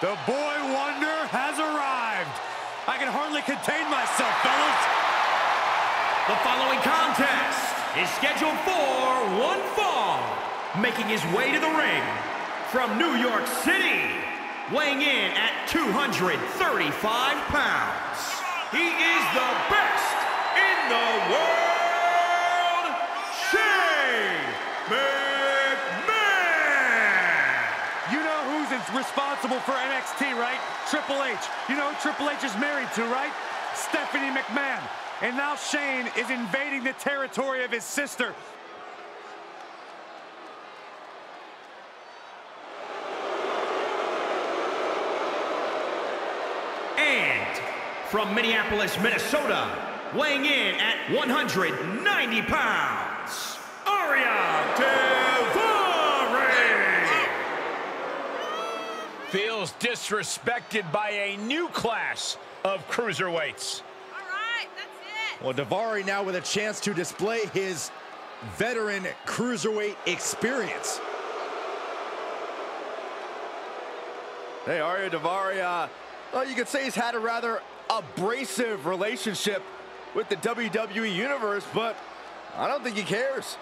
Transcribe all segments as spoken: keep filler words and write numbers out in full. The boy wonder has arrived. I can hardly contain myself, fellas. The following contest is scheduled for one fall. Making his way to the ring from New York City, weighing in at two hundred thirty-five pounds. He is the best in the world, Shane McMahon. You know who's responsible for N X T, right? Triple H. You know who Triple H is married to, right? Stephanie McMahon. And now Shane is invading the territory of his sister. And from Minneapolis, Minnesota, weighing in at one hundred ninety pounds, Aria Daivari. Feels disrespected by a new class of cruiserweights. All right, that's it. Well, Daivari now with a chance to display his veteran cruiserweight experience. Hey, Aria Daivari, uh, well, you could say he's had a rather abrasive relationship with the W W E Universe, but I don't think he cares.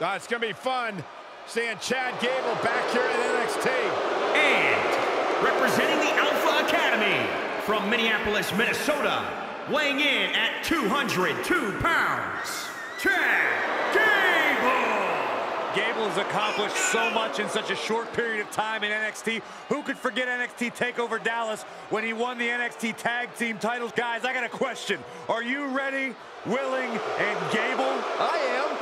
Uh, it's going to be fun seeing Chad Gable back here at N X T. And representing the Alpha Academy from Minneapolis, Minnesota, weighing in at two hundred two pounds, Chad Gable. Gable has accomplished so much in such a short period of time in N X T. Who could forget N X T TakeOver Dallas when he won the N X T Tag Team titles? Guys, I got a question. Are you ready, willing, and Gable? I am.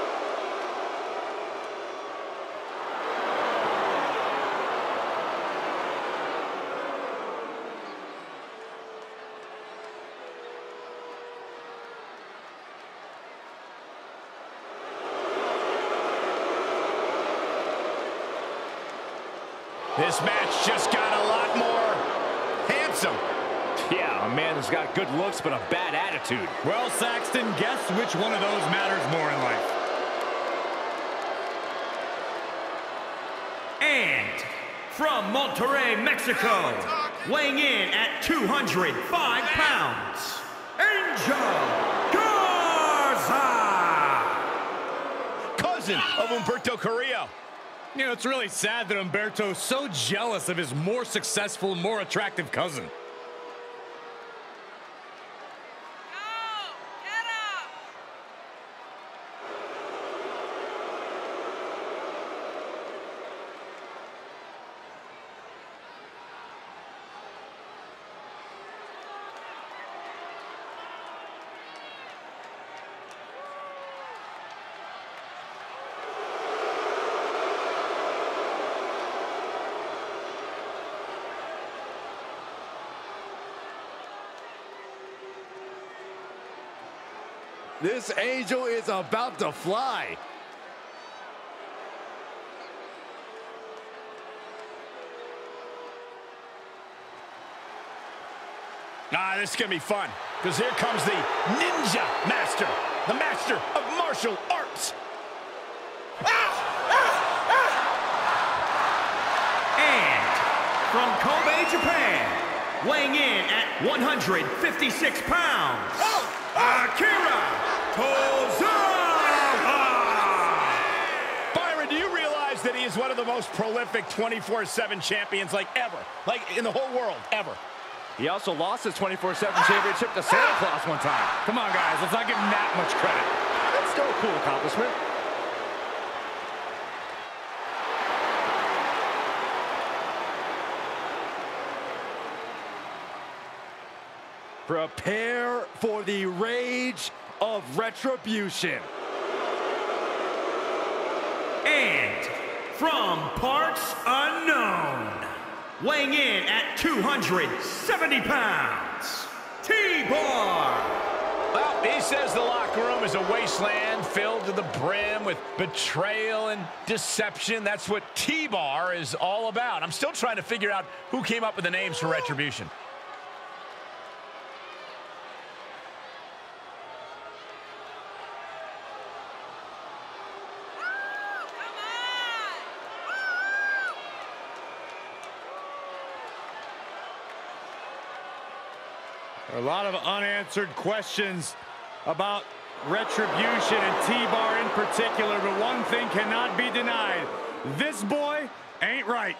This match just got a lot more handsome. Yeah, a man who's got good looks but a bad attitude. Well, Saxton, guess which one of those matters more in life. And from Monterrey, Mexico, weighing in at two hundred five pounds, Angel Garza. Cousin of Humberto Carrillo. You know, it's really sad that Humberto's so jealous of his more successful, more attractive cousin. Go! Get up! This angel is about to fly. Ah, this is gonna be fun, because here comes the ninja master, the master of martial arts. Ah, ah, ah. And from Kobe, Japan, weighing in at one hundred fifty-six pounds, oh. Akira Tozawa! Byron, do you realize that he is one of the most prolific twenty-four seven champions like ever? Like in the whole world, ever. He also lost his twenty-four seven championship to Santa Claus one time. Come on, guys, let's not give him that much credit. That's still a cool accomplishment. Prepare for the rage of retribution. And from parts unknown, weighing in at two hundred seventy pounds, T-Bar. Well, he says the locker room is a wasteland filled to the brim with betrayal and deception. That's what T-Bar is all about. I'm still trying to figure out who came up with the names for Retribution. A lot of unanswered questions about Retribution and T-Bar in particular, but one thing cannot be denied. This boy ain't right.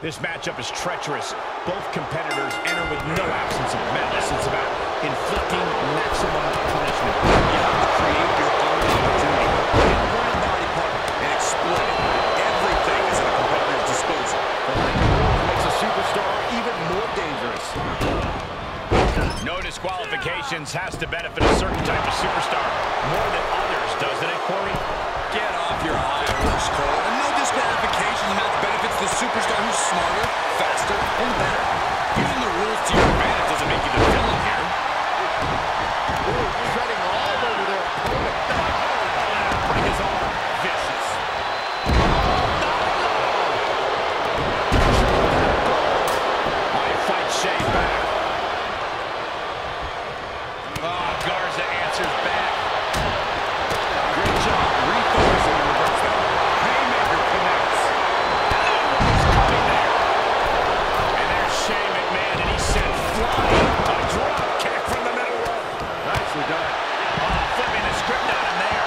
This matchup is treacherous. Both competitors enter with no absence of malice. It's about inflicting maximum punishment. You have to create your own opportunity. Hit one body part and exploit it. Everything is at a competitor's disposal. The lack of rules makes a superstar even more dangerous. No disqualifications has to benefit a certain type of superstar more than others, doesn't it, Corey? Get off your high horse, Cole. And no disqualification match benefits the superstar who's smarter, faster, and better. Using the rules to your advantage doesn't make you the villain here. Ooh, he's running all over their opponent. Break his arm. Vicious. Oh, no, no. I fight Shane back. Oh, Garza answers back. Great job. Refocus and reverse that. Haymaker connects. Oh, he's coming there. And there's Shane McMahon, and he sent flying a drop kick from the middle rope. Nicely done. Oh, flipping the script out in there.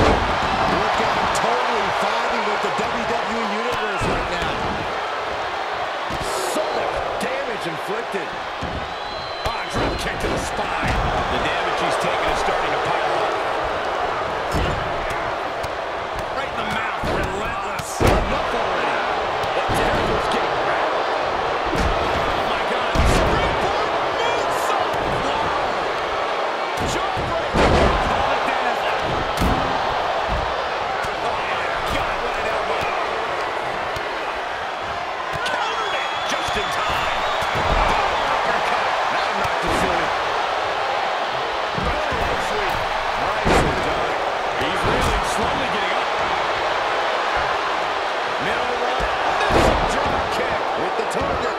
Look at him totally vibing with the W W E Universe right now. So much damage inflicted. Oh, drop kick to the spine. The damage he's taken is starting to pile up. Right in the mouth, relentless. Enough already. The territory's getting rattled. Oh my God, springboard moonsault. Wow. Jawbreaker. Call it down. Oh my God, what an elbow. Countered it just in time. Oh, uppercut. That knocked us in. Very sweet. Nicely done. He's really slowly getting up. Middle rope, missing drop kick with the target.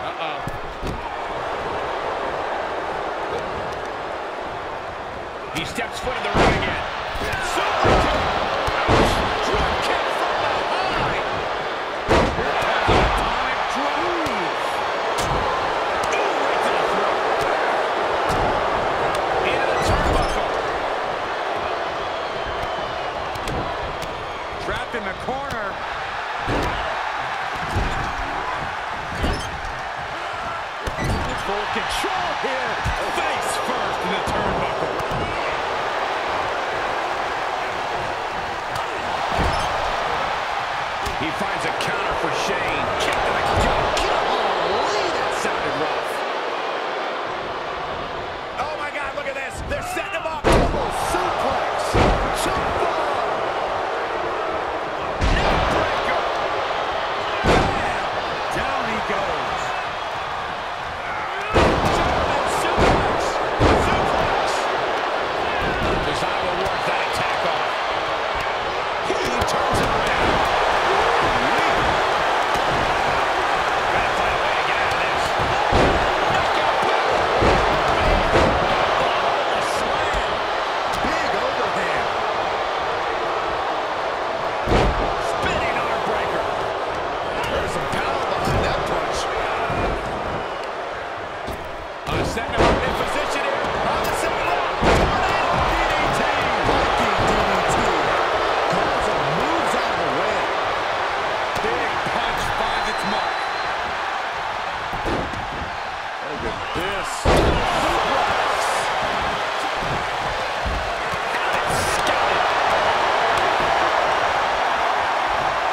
Uh-oh. He steps foot in the ring again. Super kick. Ouch. Drop kick from the high. Atomic drop. Ooh, right to the throat. Into the turnbuckle. Trapped in the corner. In full control here. Face first in the turnbuckle. He finds a counter for Shane. Kick to the gut. Golly, that sounded rough. Oh my God, look at this. They're setting him up. Double suplex. Jump ball. Neck breaker. Bam. Down he goes. German suplex. Suplex. Does not reward that attack off. He turns it around. Gotta find a way to get out of this. Knockout power. Oh, a slam. Big overhand. Spinning arm breaker. There's some power behind that punch. Uh, setting him up in position here. On the second round. Tornado D D T. Viking D D T. Garza moves out of the way. Big punch finds its mark. Look at this. Suplex. Got it. Scouted.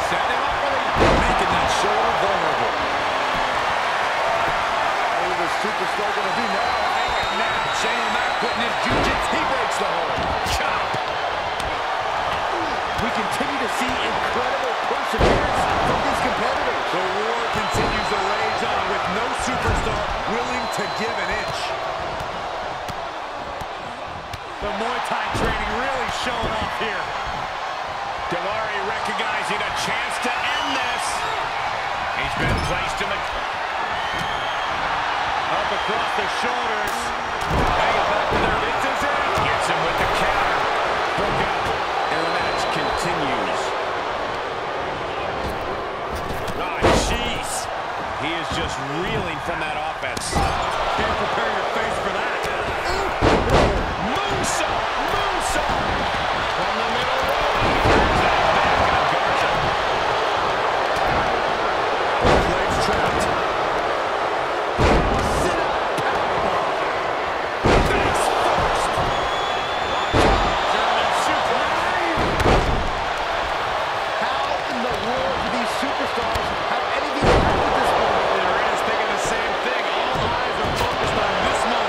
Set him up with a making that shoulder vulnerable. What is this superstar going to do now? And now Shane Mack putting his jujitsu. He breaks the hold. Chop. We continue to see incredible perseverance from these competitors. The war continues to rage on with no superstar willing to give an inch. The Muay Thai training really showing up here. Daivari recognizing a chance to end this. He's been placed in the... up across the shoulder. reeling from that offense. Can't prepare your face for that. Moonsault! Moonsault! From the middle row, he turns that back on Garza. Both legs trapped. Sit up, powerbomb. Face first. German suplex. How in the world do these superstars have anything to do with this moment? The arena's thinking the same thing. All eyes are focused on this moment.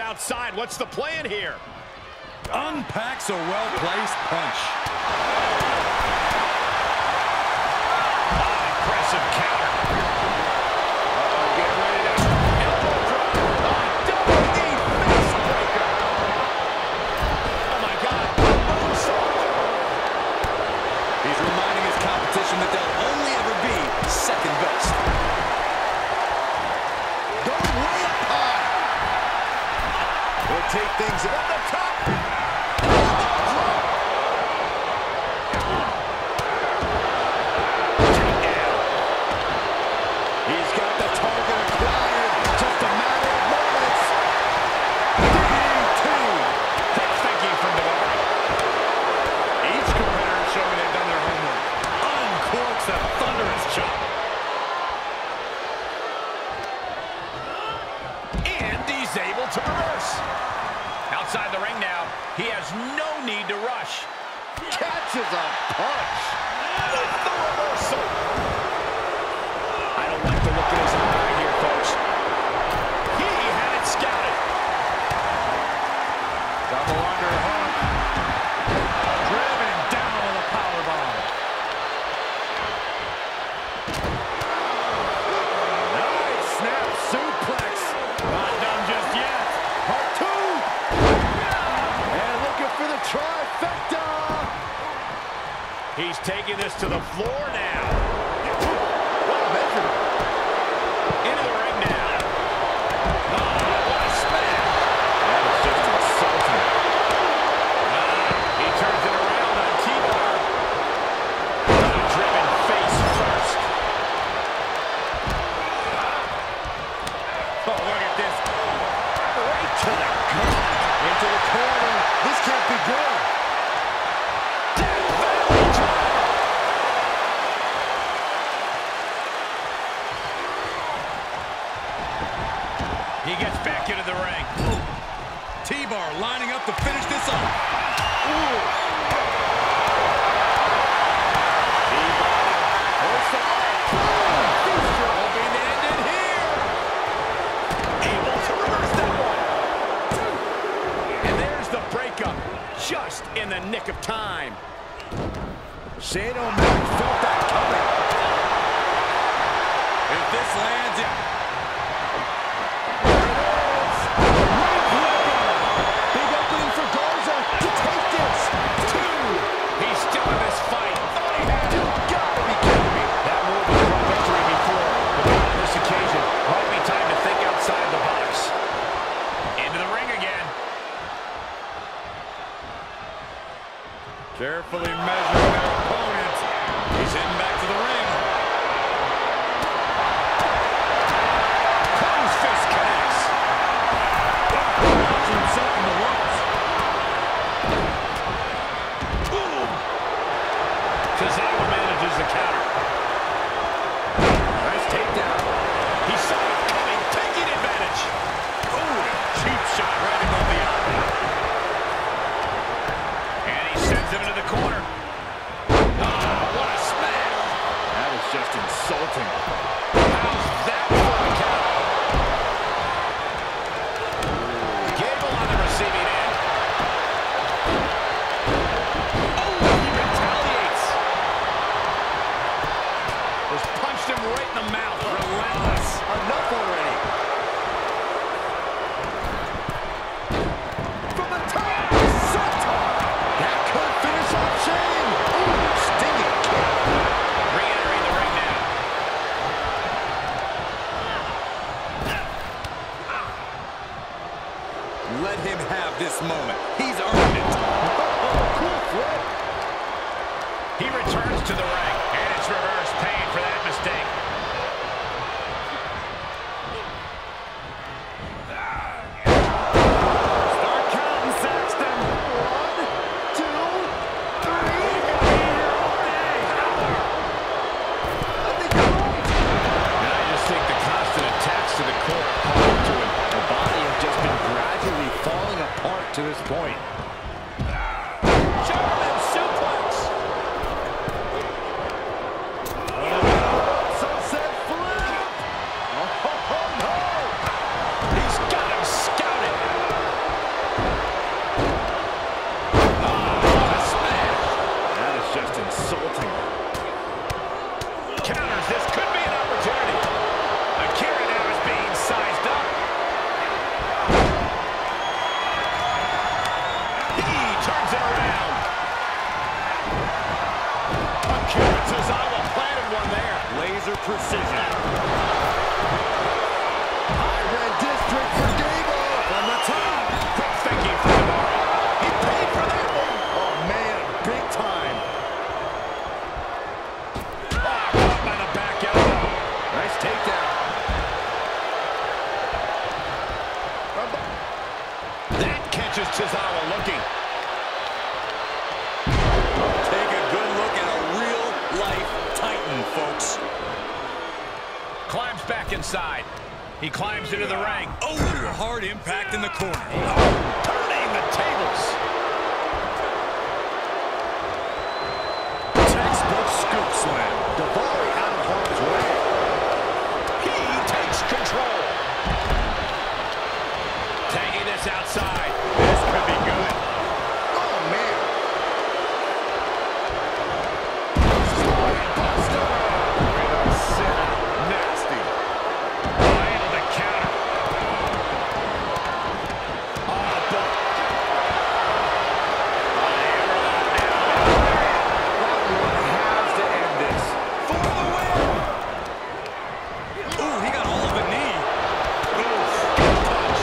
Outside, what's the plan here? Unpacks a well-placed punch. Oh, impressive counter. Uh-oh, get ready to elbow drop. Oh, double knee face breaker. Oh my God, moonsault. He's reminding his competition that they'll only ever be second best. Take things up the top. outside the ring now. He has no need to rush. Catches a punch with the reversal. I don't like the look in his eye here, folks. He had it scouted. Double underhook. Driven down with a powerbomb. Nice snap suplex. Not done just yet. Part two. And looking for the trifecta. He's taking this to the floor now. What a measurement. Into the ring now. Oh, what a smash. That was just insulting. Uh, he turns it around on T-Bar. Driven face first. Oh, look at this. Right to the gut. Into the corner. This can't be good. He gets back into the ring. T-Bar lining up to finish this up. Ooh. T-Bar. What's the oh, hoping to end it here. Able to reverse that one. And there's the breakup. Just in the nick of time. Shane McMahon felt that coming. If this lands it. Carefully measuring their opponent. He's heading back to the ring. Close fist connects. Watching himself in the ropes. Boom! Cesaro manages the counter. Nice takedown. He saw it coming, taking advantage. Ooh, cheap shot right above the eye. Him into the corner. Oh, what a smash! That was just insulting. How's that for a count? Gable on the receiving end. Oh, he retaliates. Just punched him right in the mouth. Relentless. Enough already. From the top. Let him have this moment. He's earned it. Cool flip. He returns to the ring, and it's reverse pain for that mistake. Start counting, Saxton. One, two, three. I think I'm right. And I just think the constant attacks to the core are to him. The body has just been gradually falling apart to this point. German suplex! Sunset flip! Oh, oh, oh, no! He's got him scouted! Oh, what a smash! That is just insulting. Counters, this could be an opportunity. Akira now is being sized up. Turns it around. Akira Tozawa planted one there. Laser precision. High red district for Gable. From the top. Quick thinking for Daivari. He paid for that one. Oh, man. Big time. Oh, caught by the back elbow. Nice takedown. That catches Tozawa looking. Folks. Climbs back inside. He climbs into the ring. Oh, what a hard impact in the corner. Oh, turning the outside. This could be good. Oh, man. Buster. Nasty. Right on the counter. On the ball. One has to end this. For the win. Ooh, he got all of a knee. Oof. Touch.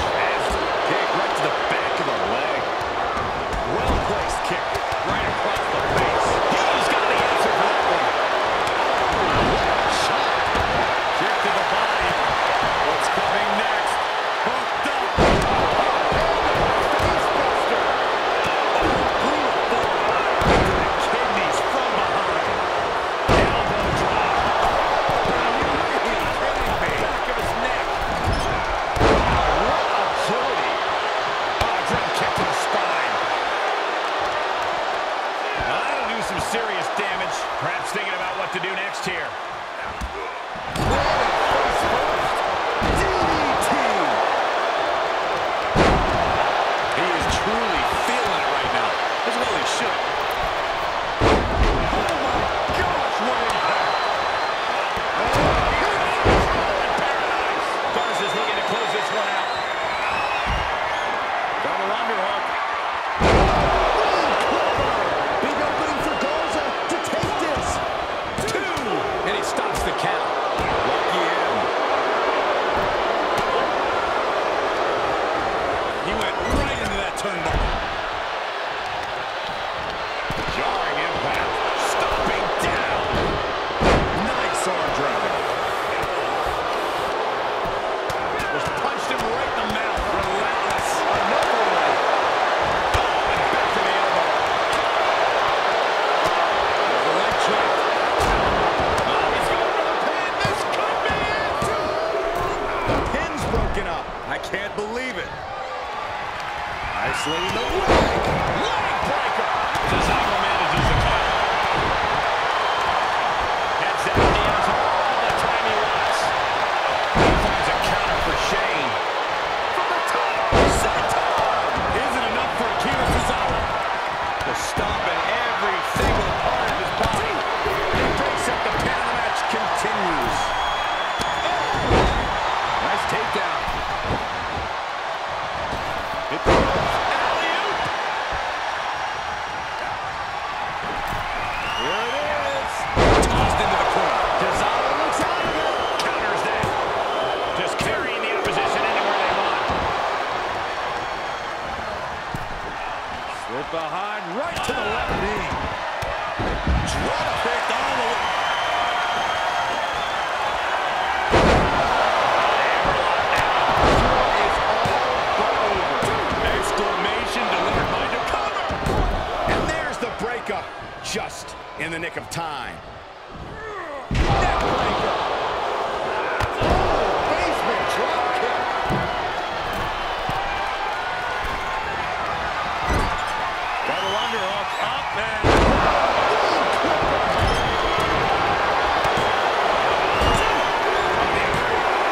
Kick right to the back of the leg. Well-placed kick right across the face. He's got the answer for that one. Shot. Kick to the body. What's coming next? Hooked up. Face buster. Brutal. Into the kidneys from behind. Elbow drop. Are you really kidding me? Back of his neck. Wow, what agility. Oh, drop kick to the spine. Now, that'll do some serious damage. Perhaps thinking about what to do next here. D D T. He is truly feeling it right now. As well he should. Oh my gosh, what impact. Oh, here it is. In paradise. Garza's looking to close this one out. Got an underhook. Big opening for Garza to take this. Two. And he stops the count. Lucky him. He went right into that turnbuckle. Jarring impact. Stomping down. Nice arm drag. Just punched him right in the mouth. Relentless. Another one. Oh, and back to the elbow. There's a leg check. Oh, he's going for the pin. This could be it. The pin's broken up. I can't believe it. Isolating the leg. Leg breaker. Cesaro manages the count. Heads down to the end zone. All the time he wants. He finds a counter for Shane. From the top. Senton. Isn't enough for Akira Cesaro. The stomp in every single part of his body. He breaks up the pin. The match continues. Oh. Nice takedown. It goes. Alley-oop. Here it is. Tossed into the corner. Cesaro looks out of it. Counters that. Just carrying the opposition anywhere they want. Slip behind, right to the left knee. Drop kick all the way. Delivered by the cover. And there's the breakup just in the nick of time. Neck breaker. Oh, basement drop kick. Double underhook up and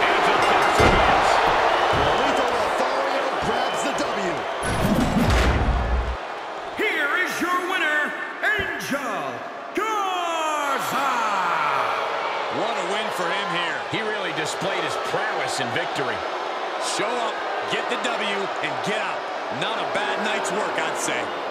Angel Garza wins. Lethal Lothario grabs the W. For him here. He really displayed his prowess in victory. Show up, get the W, and get out. Not a bad night's work, I'd say.